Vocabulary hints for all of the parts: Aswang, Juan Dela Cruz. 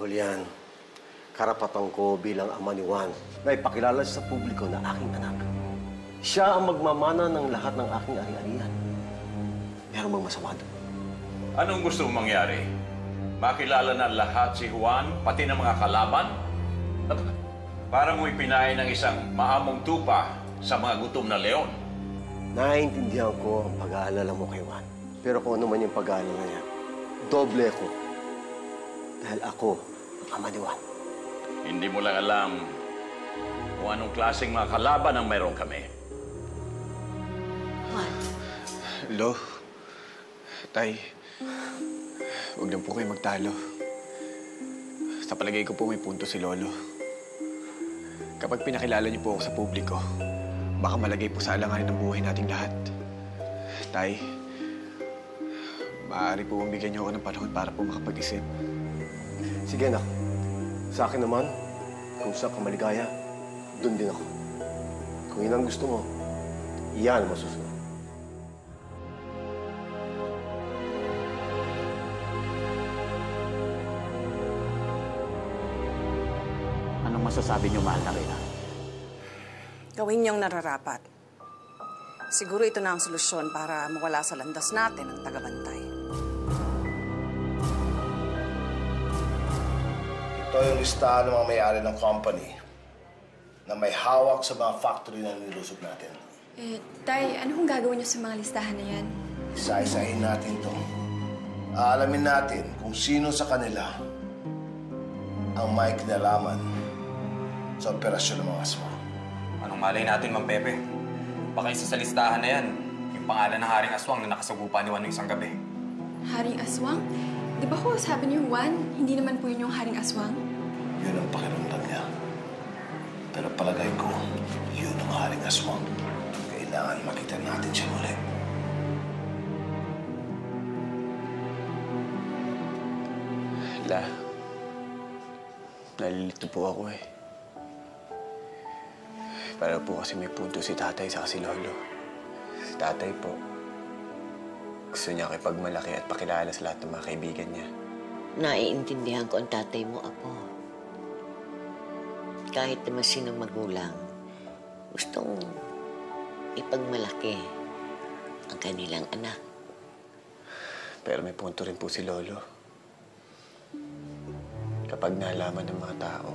Julian, karapatan ko bilang ama ni Juan na ipakilala sa publiko na aking anak. Siya ang magmamana ng lahat ng aking ari-arian. Meron bang masama doon? Anong gusto mong mangyari? Makilala na lahat si Juan, pati ng mga kalaban? Parang ipinain ng isang maamong tupa sa mga gutom na leon. Naiintindihan ko ang pag-aalala mo kay Juan. Pero kung ano man yung pag-aalala niya, doble ko. Dahil ako ang ama ni Juan. Hindi mo lang alam kung anong klaseng mga kalaban ang mayroon kami. Juan. Lo, Tay, huwag lang po kayo magtalo. Sa palagay ko po may punto si Lolo. Kapag pinakilala niyo po ako sa publiko, baka malagay po sa alanganin ng buhay nating lahat. Tay, maaari po bigyan niyo ako ng panahon para po makapag-isip. Sige na. Sa akin naman, kung sa kamaligaya, doon din ako. Kung yun ang gusto mo, iyan ang masusunod. Masasabi niyo, mahal na kayo. Gawin niyong nararapat. Siguro ito na ang solusyon para mawala sa landas natin ang tagabantay. Ito yung listahan ng mga may-ari ng company na may hawak sa mga factory na nilusog natin. Eh, Tay, anong gagawin niyo sa mga listahan na yan? Isa-isahin natin to. Aalamin natin kung sino sa kanila ang may kinalaman sa operasyon ng mga aswa. Anong malay natin, Mang Pepe? Baka isa sa listahan na yan, yung pangalan ng Haring Aswang na nakasagupa ni Juan ng isang gabi. Haring Aswang? Di ba ko sabi ni Juan, hindi naman po yun yung Haring Aswang? Yun ang pakiramdam niya. Pero palagay ko, yun ang Haring Aswang. Kailangan makita natin siya ulit. La, nalilito po ako eh. Para po kasi may punto si Tatay sa si Lolo. Si Tatay po, gusto niya kipagmalaki at pakilala sa lahat ng mga kaibigan niya. Naiintindihan ko ang tatay mo, Apo. Kahit naman sinong magulang, gustong ipagmalaki ang kanilang anak. Pero may punto rin po si Lolo. Kapag nalaman ng mga tao,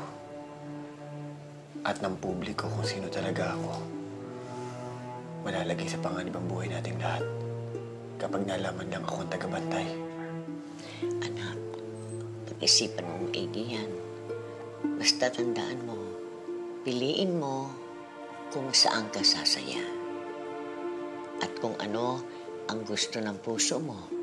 at ng publiko kung sino talaga ako, malalagay sa panganibang buhay nating lahat kapag nalaman lang ako ang tagabantay. Anak, pag-isipan mo maigi yan. Basta tandaan mo, piliin mo kung saan ka sasaya at kung ano ang gusto ng puso mo.